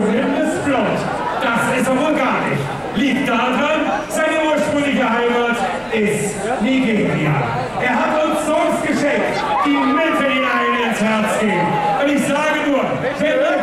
Syrien ist blond. Das ist er wohl gar nicht. Liegt daran, seine ursprüngliche Heimat ist Nigeria. Er hat uns Songs geschenkt, die mitten in einen ins Herz gehen. Und ich sage nur, wenn